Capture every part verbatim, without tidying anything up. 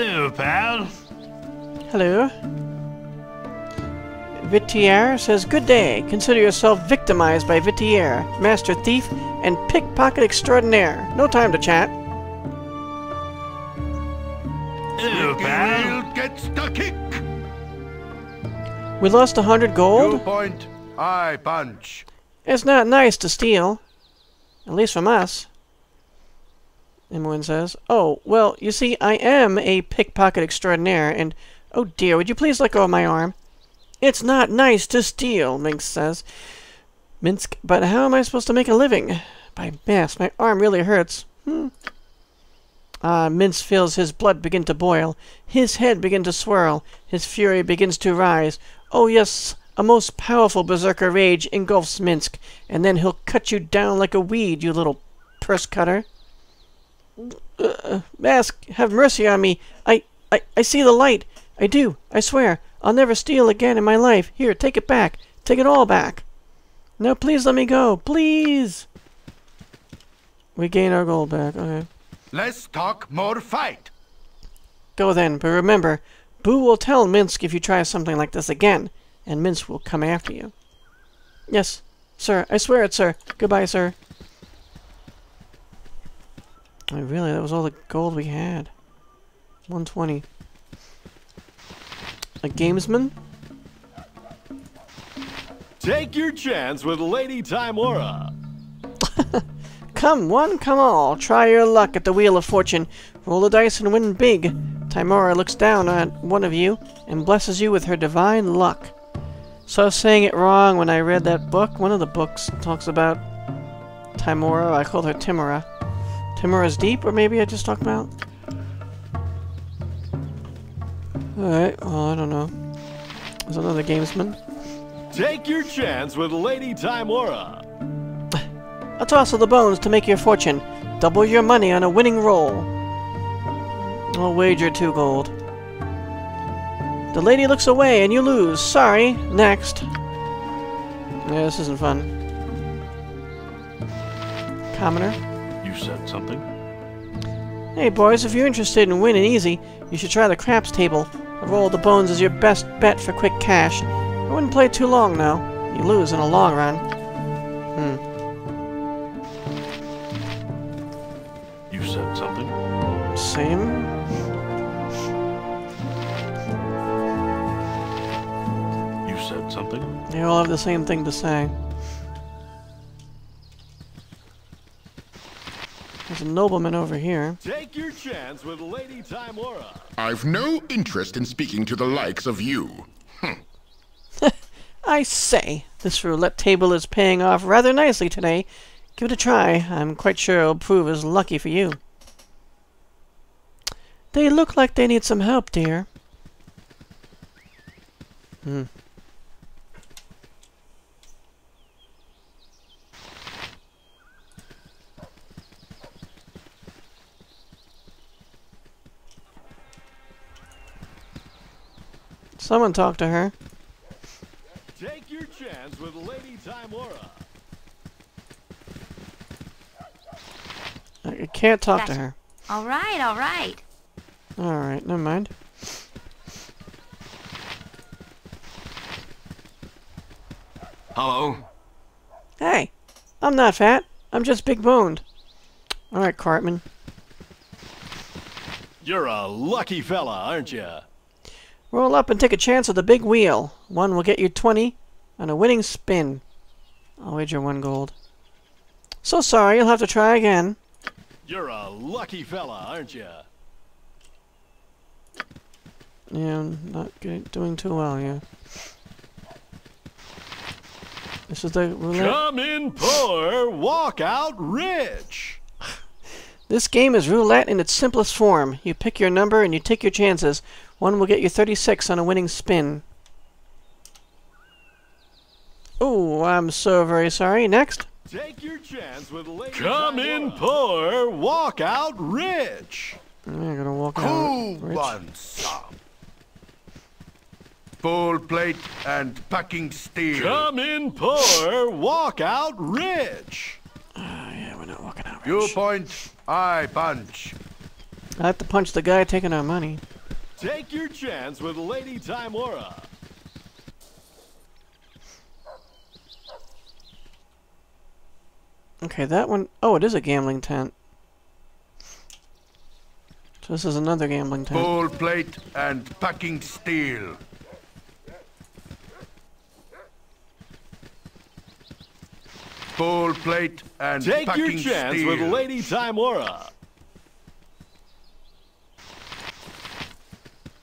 Hello, pal. Hello. Vittier says, good day. Consider yourself victimized by Vittier, master thief and pickpocket extraordinaire. No time to chat. Hello, pal. Gets the kick. We lost a hundred gold. You point, I punch. It's not nice to steal. At least from us. Imoen says, oh, well, you see, I am a pickpocket extraordinaire, and... oh dear, would you please let go of my arm? It's not nice to steal, Minsk says. Minsk, but how am I supposed to make a living? By mass, my arm really hurts. Hmm. Ah, Minsk feels his blood begin to boil. His head begin to swirl. His fury begins to rise. Oh yes, a most powerful berserker rage engulfs Minsk, and then he'll cut you down like a weed, you little purse cutter. Uh, Mask, have mercy on me. I, I, I see the light. I do. I swear. I'll never steal again in my life. Here, take it back. Take it all back. No, please let me go. Please. We gain our gold back. Okay. Let's talk more fight. Go then, but remember, Boo will tell Minsk if you try something like this again, and Minsk will come after you. Yes, sir. I swear it, sir. Goodbye, sir. Oh, really? That was all the gold we had. one twenty. A gamesman? Take your chance with Lady Tymora. Come one, come all. Try your luck at the Wheel of Fortune. Roll the dice and win big. Tymora looks down on one of you and blesses you with her divine luck. So I was saying it wrong when I read that book. One of the books talks about Tymora. I called her Tymora. Timora's Deep, or maybe I just talked about? Alright, well, I don't know. There's another gamesman. Take your chance with Lady Tymora. A toss of the bones to make your fortune. Double your money on a winning roll. I'll wager two gold. The lady looks away and you lose. Sorry. Next. Yeah, this isn't fun. Commoner. You said something. Hey boys, if you're interested in winning easy, you should try the craps table. The roll of the bones is your best bet for quick cash. I wouldn't play too long though. You lose in the long run. Hmm. You said something. Same. You said something. They all have the same thing to say. There's a nobleman over here. Take your chance with Lady Tymora. I've no interest in speaking to the likes of you. Hm. I say, this roulette table is paying off rather nicely today. Give it a try. I'm quite sure it'll prove as lucky for you. They look like they need some help, dear. Hmm. Someone talk to her. Take your chance with Lady Tymora. I can't talk gotcha. to her. All right, all right. All right, never mind. Hello. Hey, I'm not fat. I'm just big boned. All right, Cartman. You're a lucky fella, aren't you? Roll up and take a chance at the big wheel. One will get you twenty on a winning spin. I'll wager one gold. So sorry, you'll have to try again. You're a lucky fella, aren't you? Yeah, I'm not good, doing too well, yeah. This is the roulette. Come in poor, walk out rich! This game is roulette in its simplest form. You pick your number and you take your chances. One will get you thirty-six on a winning spin. Oh, I'm so very sorry. Next. Take your chance with Lady Come Tymora. in poor, walk out rich. I'm gonna walk Who out rich. Who wants some? Full plate and packing steel. Come in poor, walk out rich. Oh, yeah, we're not walking out rich. You point, I punch. Not to punch the guy taking our money. Take your chance with Lady Tymora. Okay, that one... Oh, it is a gambling tent. So this is another gambling tent. Bowl plate and packing steel. Bowl plate and Take packing steel. Take your chance steel. with Lady Tymora.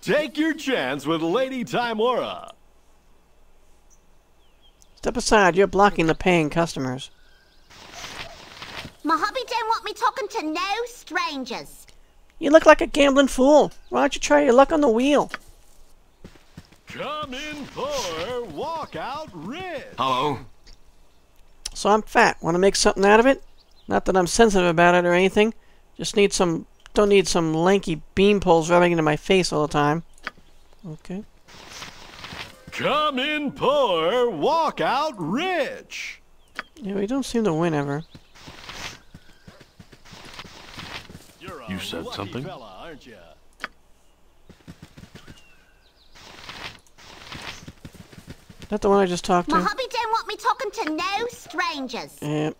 Take your chance with Lady Tymora. Step aside, you're blocking the paying customers. My hubby don't want me talking to no strangers. You look like a gambling fool. Why don't you try your luck on the wheel? Come in for walk out rich. Hello. So I'm fat. Want to make something out of it? Not that I'm sensitive about it or anything. Just need some. Don't need some lanky beam poles rubbing into my face all the time. Okay. Come in poor, walk out rich. Yeah, we don't seem to win ever. You said something? Fella, aren't you? That the one I just talked My to? My hubby don't want me talking to no strangers. Yep.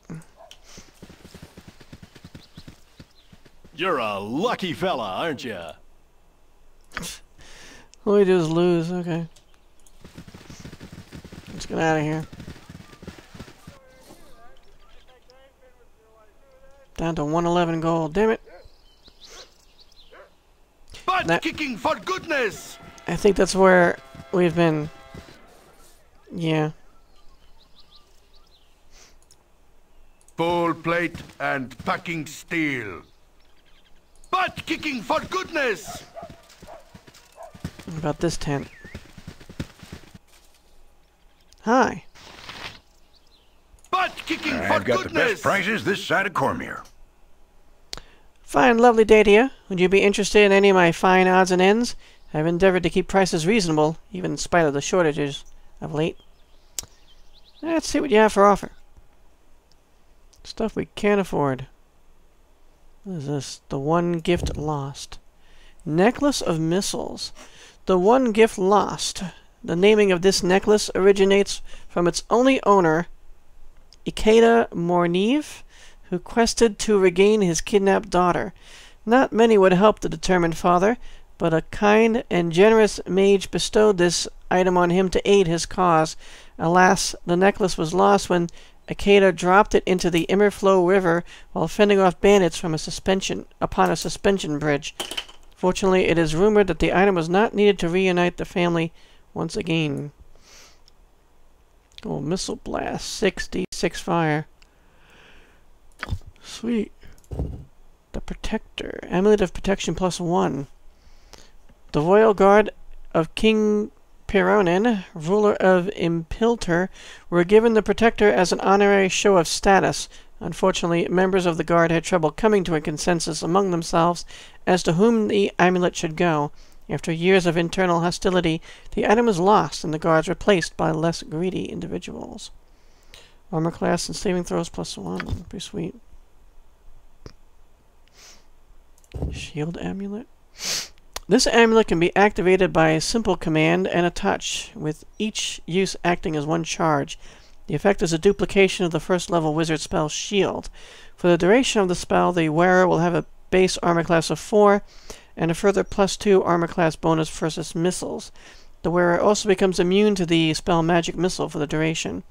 You're a lucky fella, aren't you? All we do is lose, okay. Let's get out of here. Down to one eleven gold, damn it. That, kicking for goodness. I think that's where we've been. Yeah. Bowl plate and packing steel. Butt kicking for goodness. What about this tent? Hi. Butt kicking uh, for I've got goodness. The best prices this side of Cormyr. Fine, lovely day to you. Would you be interested in any of my fine odds and ends? I've endeavored to keep prices reasonable, even in spite of the shortages of late. Let's see what you have for offer. Stuff we can't afford. What is this? The one gift lost. Necklace of missiles. The one gift lost. The naming of this necklace originates from its only owner, Ikeda Morneve, who quested to regain his kidnapped daughter. Not many would help the determined father, but a kind and generous mage bestowed this item on him to aid his cause. Alas, the necklace was lost when Ikeda dropped it into the Immerflow River while fending off bandits from a suspension upon a suspension bridge. Fortunately, it is rumored that the item was not needed to reunite the family once again. Oh, missile blast, six D six fire. Sweet. The Protector. Amulet of Protection plus one. The Royal Guard of King Pironin, ruler of Impilter, were given the Protector as an honorary show of status. Unfortunately, members of the Guard had trouble coming to a consensus among themselves as to whom the amulet should go. After years of internal hostility, the item was lost and the Guards replaced by less greedy individuals. Armor class and saving throws plus one. Pretty sweet. Shield amulet. This amulet can be activated by a simple command and a touch, with each use acting as one charge. The effect is a duplication of the first level wizard spell Shield. For the duration of the spell, the wearer will have a base armor class of four and a further plus two armor class bonus versus missiles. The wearer also becomes immune to the spell Magic Missile for the duration.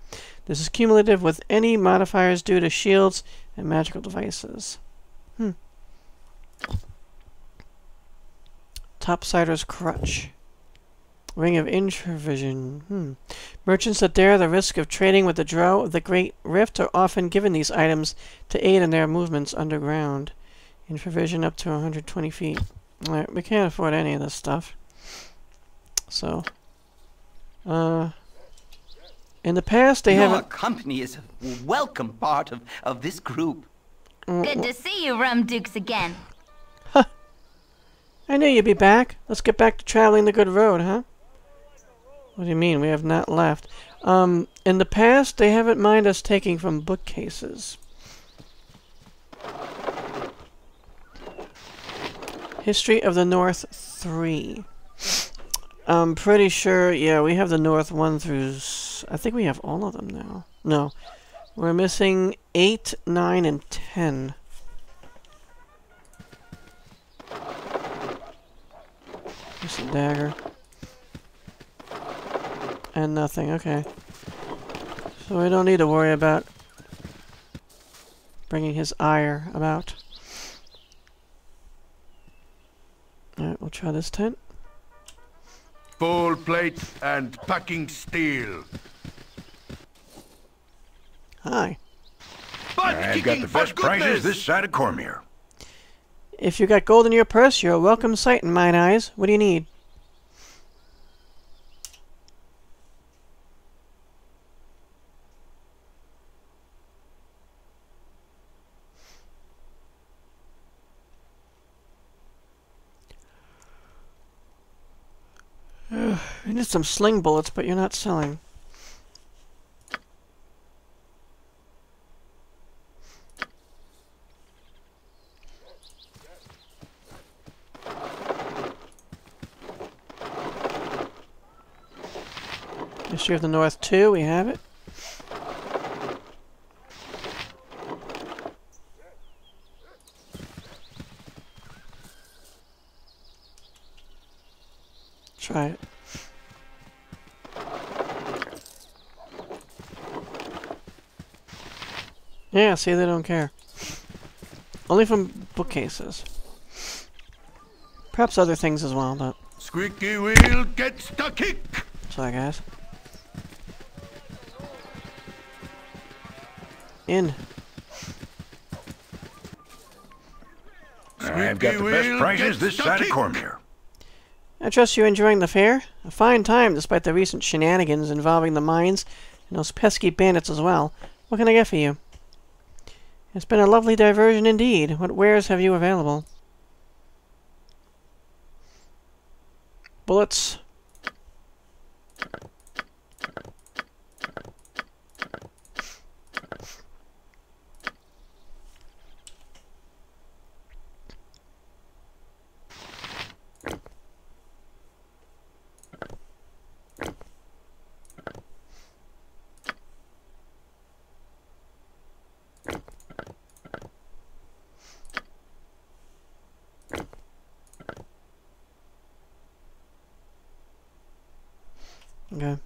This is cumulative with any modifiers due to shields and magical devices. Hmm. Topsider's Crutch. Ring of Introvision. Hmm. Merchants that dare the risk of trading with the Drow of the Great Rift are often given these items to aid in their movements underground. Introvision up to one hundred twenty feet. Alright, we can't afford any of this stuff. So, uh, in the past they haven't... Your company is a welcome part of, of this group. Uh, Good to see you, Rum Dukes, again. Huh. I knew you'd be back. Let's get back to traveling the good road, huh? What do you mean? We have not left. Um, in the past they haven't minded us taking from bookcases. History of the North three. I'm pretty sure, yeah, we have the North one through... S I think we have all of them now. No. We're missing eight, nine, and ten. Just a dagger. And nothing, okay. So we don't need to worry about bringing his ire about. Alright, we'll try this tent. Full plate and packing steel. Hi. But I've got the best prizes this side of Cormyr. If you got gold in your purse, you're a welcome sight in mine eyes. What do you need? I need some sling bullets, but you're not selling. History of the North two, we have it. Try it. Yeah, see, they don't care. Only from bookcases. Perhaps other things as well, but... Squeaky wheel gets the kick! Sorry, guys. In. I've got the best prizes this side of Cormyr. I trust you're enjoying the fair. A fine time, despite the recent shenanigans involving the mines and those pesky bandits as well. What can I get for you? It's been a lovely diversion indeed. What wares have you available? Bullets. Okay.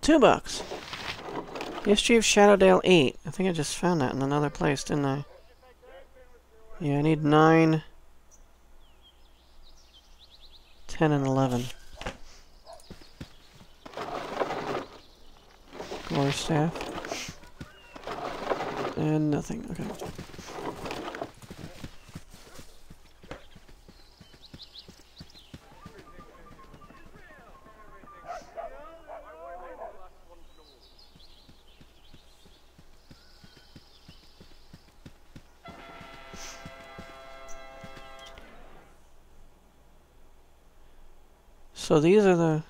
Two bucks. History of Shadowdale eight. I think I just found that in another place, didn't I? Yeah, I need nine, ten, and eleven. Glory staff. And nothing. Okay. So these are the...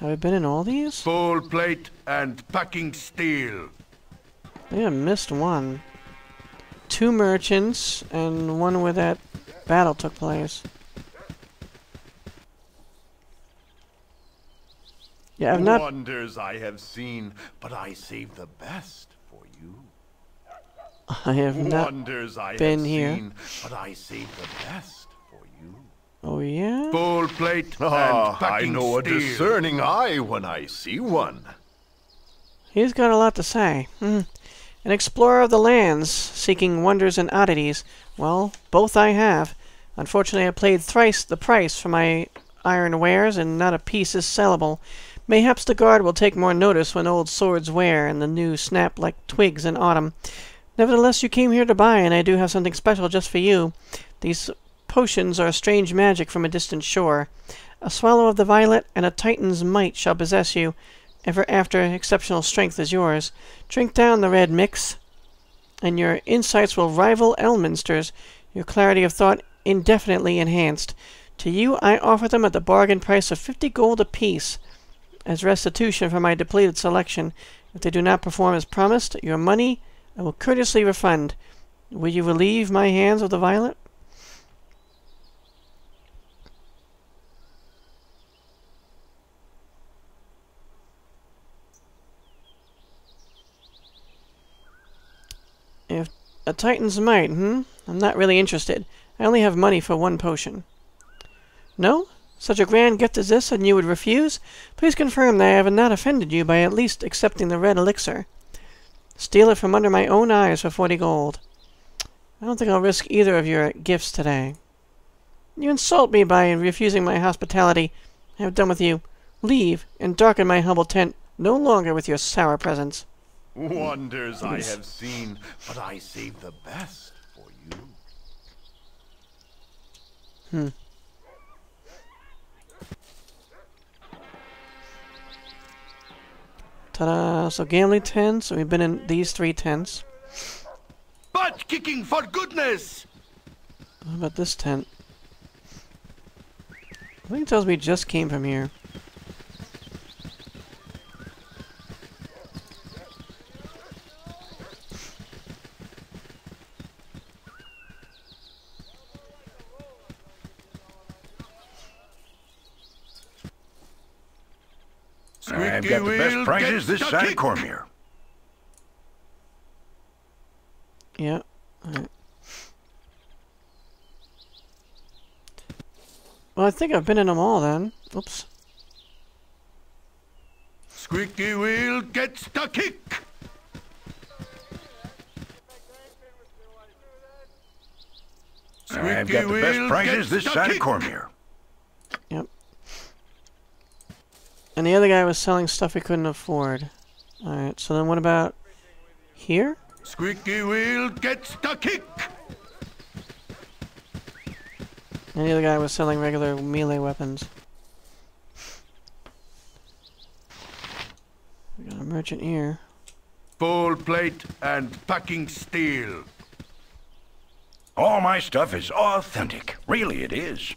Have I been in all these? Full plate and packing steel. Yeah, I missed one. Two merchants and one where that battle took place. Yeah, I've not... Wonders I have seen, but I saved the best for you. I have not Wonders I been have here. Seen, but I saved the best. Oh, yeah? Full plate and oh, I know steel. A discerning eye when I see one. He's got a lot to say. Mm. An explorer of the lands, seeking wonders and oddities. Well, both I have. Unfortunately, I paid thrice the price for my iron wares, and not a piece is sellable. Mayhaps the guard will take more notice when old swords wear, and the new snap like twigs in autumn. Nevertheless, you came here to buy, and I do have something special just for you. These... potions are strange magic from a distant shore. A swallow of the violet and a titan's might shall possess you. Ever after exceptional strength is yours. Drink down the red mix, and your insights will rival Elminster's, your clarity of thought indefinitely enhanced. To you I offer them at the bargain price of fifty gold apiece, as restitution for my depleted selection, If they do not perform as promised, your money I will courteously refund. Will you relieve my hands of the violent? If a Titan's might, hmm? I'm not really interested. I only have money for one potion. No? Such a grand gift as this, and you would refuse? Please confirm that I have not offended you by at least accepting the red elixir. Steal it from under my own eyes for forty gold. I don't think I'll risk either of your gifts today. You insult me by refusing my hospitality. I have done with you. Leave, and darken my humble tent no longer with your sour presence. Wonders I have seen, but I save the best for you. Hmm. Ta-da! So gambling tents, so we've been in these three tents. Butt kicking for goodness! How about this tent? I think it tells me just came from here. I've got the best prizes this side of Cormyr. Yeah. All right. Well, I think I've been in them all then. Oops. Squeaky wheel gets the kick. I've got the best prizes this side of Cormyr. Yep. And the other guy was selling stuff he couldn't afford. Alright, so then what about here? Squeaky wheel gets the kick! And the other guy was selling regular melee weapons. We got a merchant here. Full plate and packing steel. All my stuff is authentic. Really it is.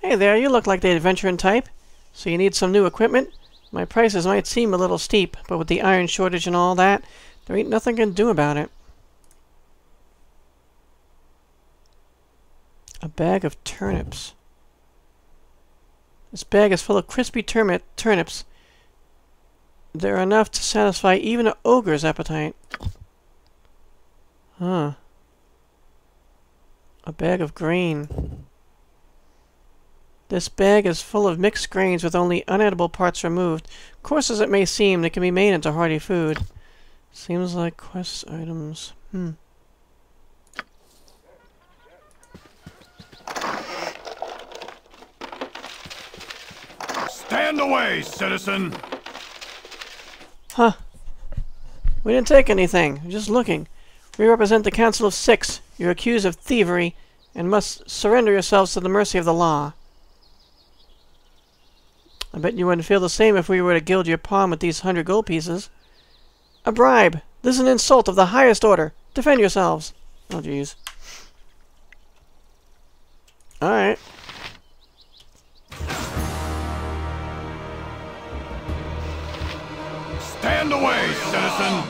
Hey there, you look like the adventuring type. So you need some new equipment? My prices might seem a little steep, but with the iron shortage and all that, there ain't nothing I can do about it. A bag of turnips. This bag is full of crispy turnip turnips. They're enough to satisfy even an ogre's appetite. Huh. A bag of grain. This bag is full of mixed grains with only unedible parts removed. Coarse as it may seem, they can be made into hearty food. Seems like quest items. Hmm. Stand away, citizen! Huh. We didn't take anything. We're just looking. We represent the Council of Six. You're accused of thievery and must surrender yourselves to the mercy of the law. I bet you wouldn't feel the same if we were to gild your palm with these hundred gold pieces. A bribe! This is an insult of the highest order! Defend yourselves! Oh, jeez. Alright. Stand away, citizen!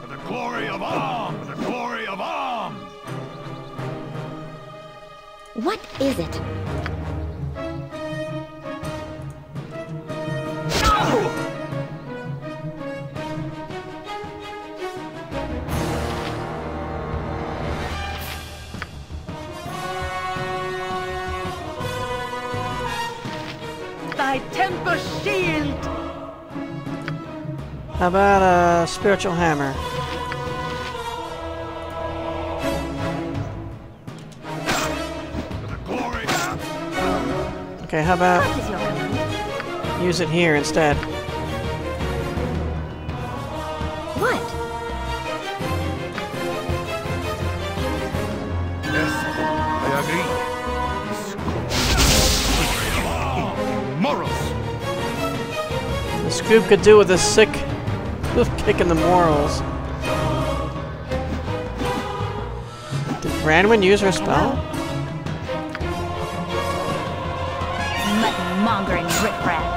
For the glory of arms! For the glory of arms! What is it? No! Thy Tempest Shield! How about a Spiritual Hammer? Okay, how about use it here instead? What? Yes, I agree. Morals. This group could do with a sick kick in the morals. Did Branwen use her spell? Mongering riffraff.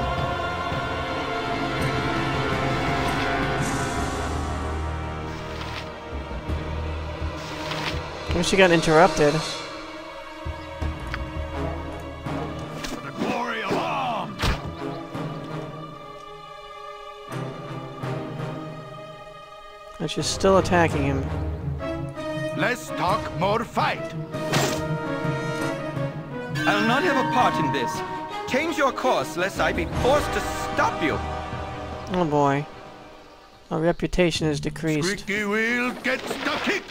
I wish she got interrupted. The glory of arms. And she's still attacking him. Less talk, more fight. I'll not have a part in this. Change your course, lest I be forced to stop you. Oh boy. Our reputation is decreased. Squeaky wheel gets the kick.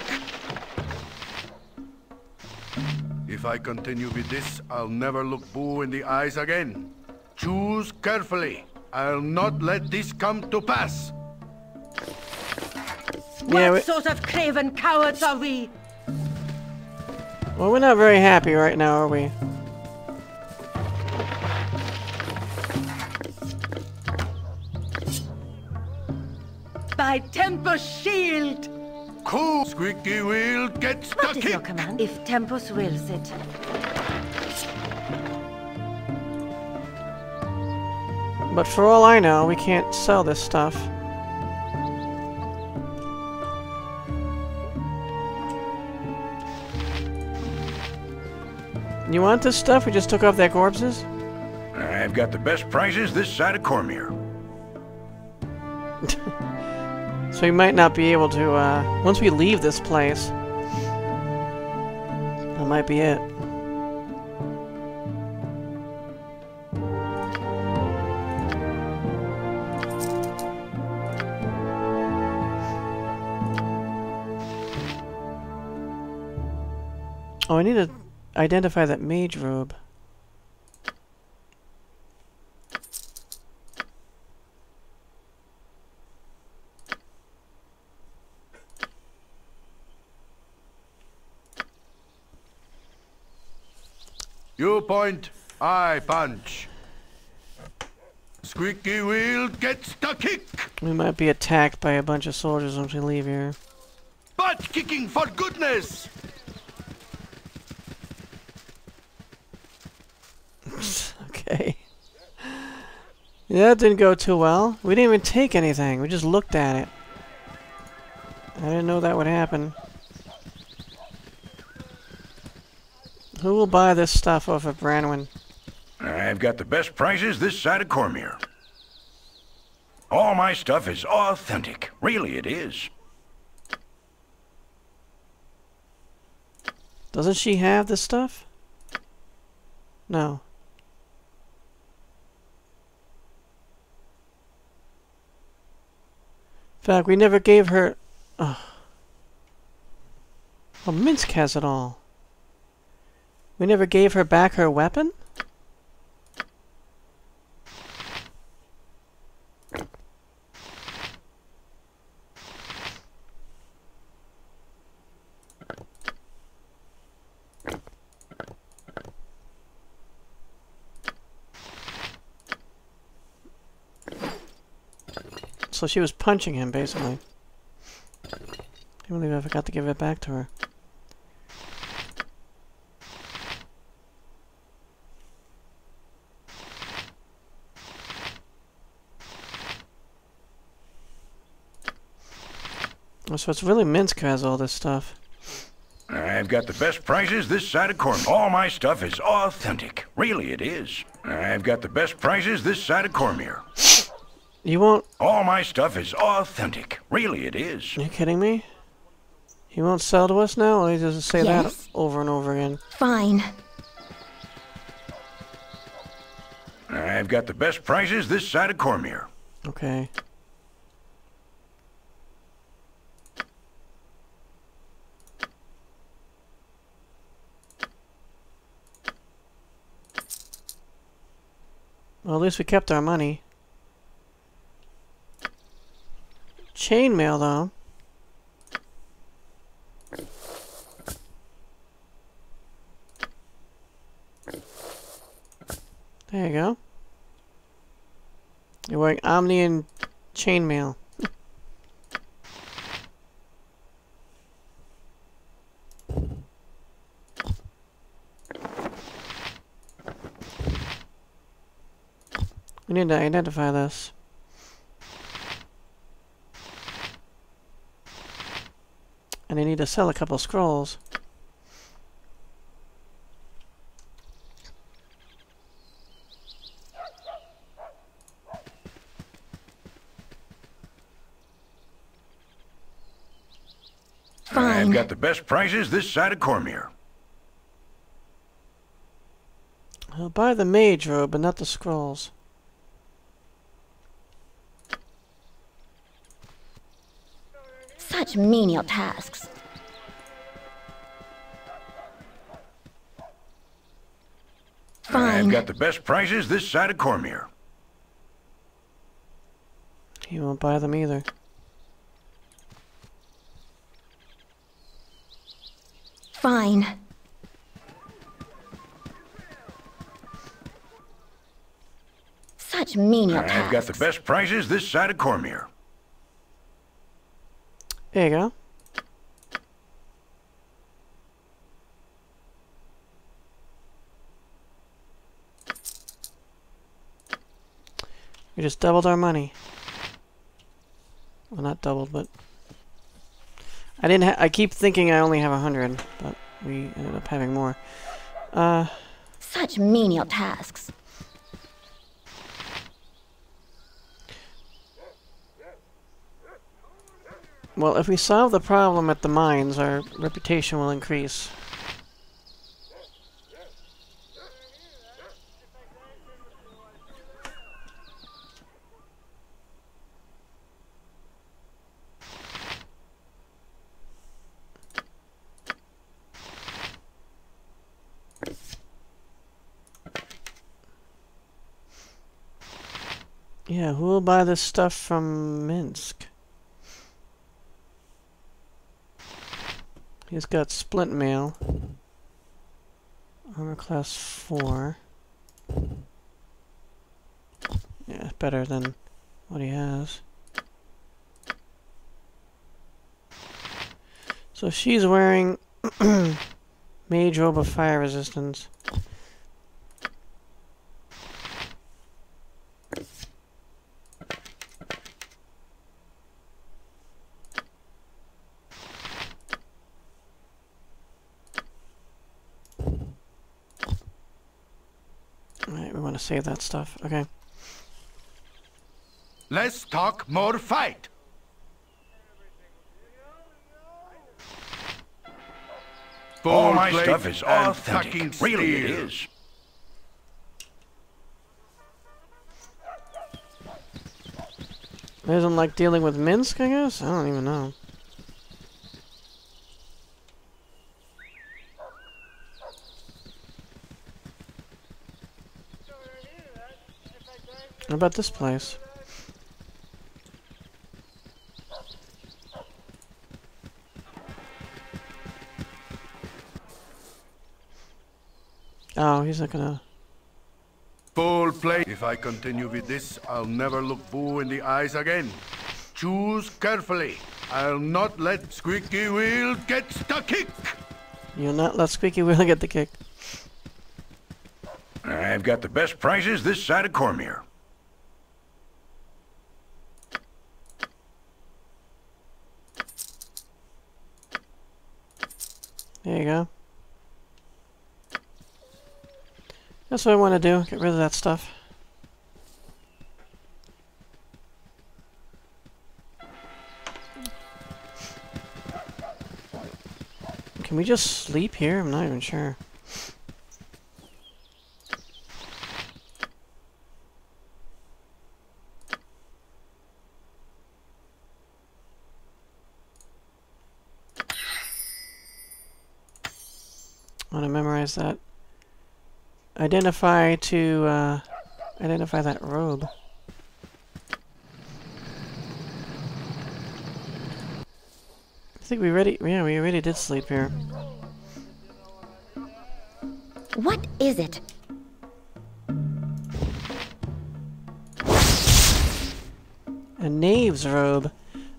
If I continue with this, I'll never look Boo in the eyes again. Choose carefully. I'll not let this come to pass. Yeah, what sort of craven cowards are we? Well, we're not very happy right now, are we? By Tempest Shield! Cool. Squeaky wheel gets the kick. What is your command? If Tempus wills it. But for all I know, we can't sell this stuff. You want this stuff? We just took off their corpses? I've got the best prices this side of Cormyr. So we might not be able to, uh, once we leave this place, that might be it. Oh, I need to identify that mage robe. You point, I punch. Squeaky wheel gets the kick! We might be attacked by a bunch of soldiers once we leave here. Butt kicking for goodness! Okay. Yeah, that didn't go too well. We didn't even take anything, we just looked at it. I didn't know that would happen. Who will buy this stuff off of Branwen? I've got the best prices this side of Cormyr. All my stuff is authentic. Really, it is. Doesn't she have this stuff? No. In fact, we never gave her... Oh, well, Minsc has it all. We never gave her back her weapon? So she was punching him, basically. I can't believe I forgot to give it back to her. So it's really Minsc has all this stuff. I've got the best prices this side of Cormyr. All my stuff is authentic. Really, it is. I've got the best prices this side of Cormyr. You won't... All my stuff is authentic. Really, it is. Are you kidding me? He won't sell to us now? Or he doesn't say yes. That over and over again? Fine. I've got the best prices this side of Cormyr. Okay. Well, at least we kept our money. Chainmail, though. There you go. You're wearing Omnian chainmail. We need to identify this. And I need to sell a couple scrolls. Fine. I've got the best prices this side of Cormyr. I'll buy the mage robe, but not the scrolls. Such menial tasks. Fine. I've got the best prices this side of Cormyr. He won't buy them either. Fine. Such menial tasks. I've got the best prices this side of Cormyr. There you go. We just doubled our money. Well, not doubled, but I didn't. Ha I keep thinking I only have a hundred, but we ended up having more. Uh. Such menial tasks. Well, if we solve the problem at the mines, our reputation will increase. Yeah, who will buy this stuff from Minsk? He's got splint mail, armor class four. Yeah, better than what he has. So she's wearing mage robe of fire resistance. Save that stuff. Okay. Let's talk more fight. All my stuff is authentic. Really it is. It isn't like dealing with Minsk, I guess? I don't even know. What about this place? Oh, he's not gonna. Full play. If I continue with this, I'll never look Boo in the eyes again. Choose carefully. I'll not let Squeaky Wheel get the kick. You'll not let Squeaky Wheel get the kick. I've got the best prices this side of Cormyr. There you go. That's what I want to do, get rid of that stuff. Can we just sleep here? I'm not even sure. I want to memorize that. Identify to uh, identify that robe. I think we already yeah we already did sleep here. What is it? A knave's robe,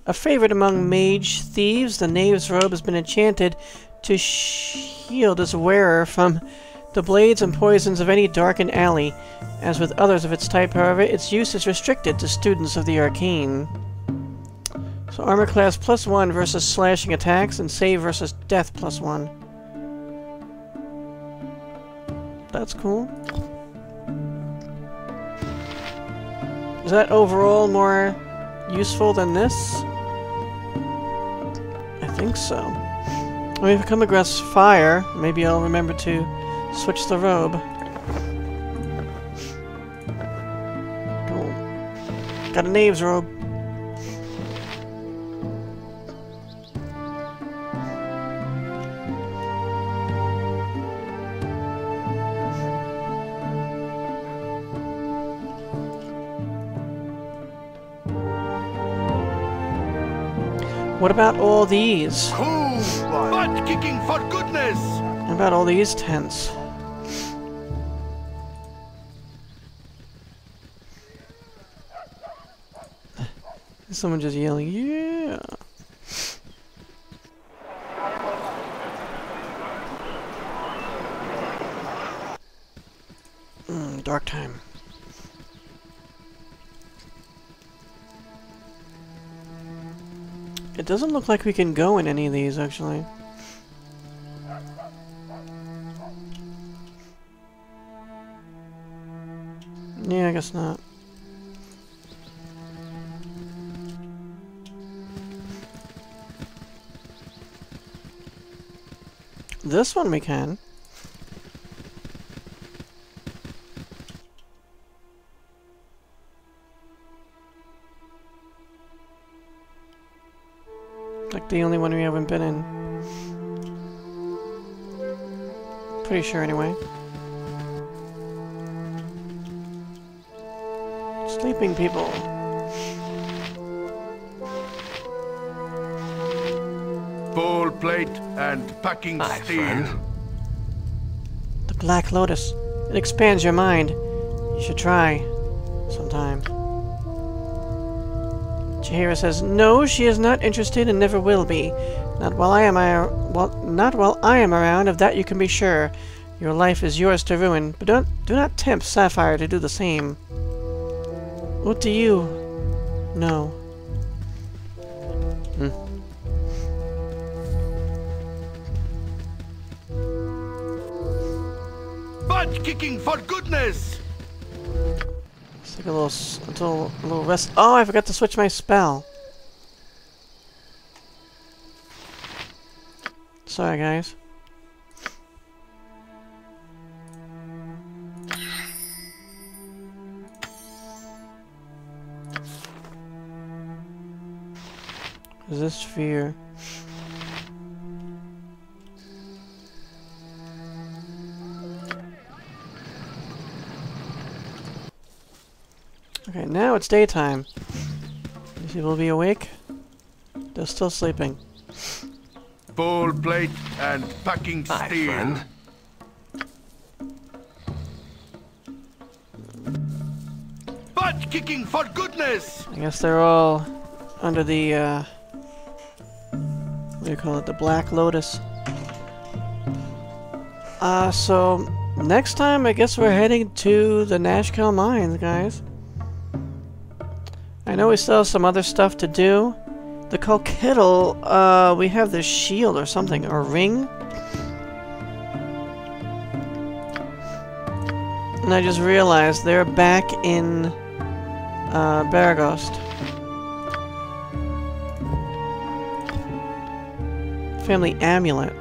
a favorite among mage thieves. The knave's robe has been enchanted to sh Healed its wearer from the blades and poisons of any darkened alley. As with others of its type, however, its use is restricted to students of the arcane. So armor class plus one versus slashing attacks, and save versus death plus one. That's cool. Is that overall more useful than this? I think so. When we come across fire, maybe I'll remember to switch the robe. Cool. Got a knave's robe. What about all these? Cool, butt kicking for goodness. What about all these tents? Someone just yelling, yeah. Mm, dark time. It doesn't look like we can go in any of these, actually. Yeah, I guess not. This one we can. The only one we haven't been in. Pretty sure, anyway. Sleeping people. Ball plate and packing Hi, steel. Friend. The Black Lotus. It expands your mind. You should try sometime. Jaheira says, no, she is not interested and never will be. Not while I am I well, not while I am around, of that you can be sure. Your life is yours to ruin, but don't, do not tempt Sapphire to do the same. What do you know? Hmm. Butt kicking for goodness! Take a little, s a little, a little rest. Oh, I forgot to switch my spell. Sorry, guys. Resist fear. Okay, now it's daytime. These people will be awake. They're still sleeping. Bowl plate and packing steel. Butt kicking for goodness! I guess they're all under the, uh... what do you call it? The Black Lotus. Uh, so... next time, I guess we're heading to the Nashkel Mines, guys. I know we still have some other stuff to do. The Coalkettle, uh, we have this shield or something, or ring. And I just realized they're back in uh, Beregost. Family amulet.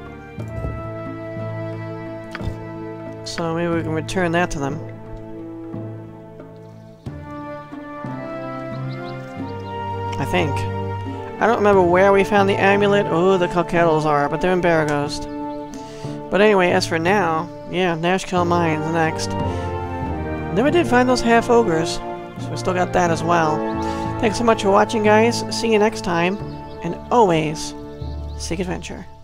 So maybe we can return that to them. I think. I don't remember where we found the amulet. Oh, the Colquetals are, but they're in Beregost. But anyway, as for now, yeah, Nashkel Mines next. Never did find those half ogres, so we still got that as well. Thanks so much for watching, guys. See you next time, and always seek adventure.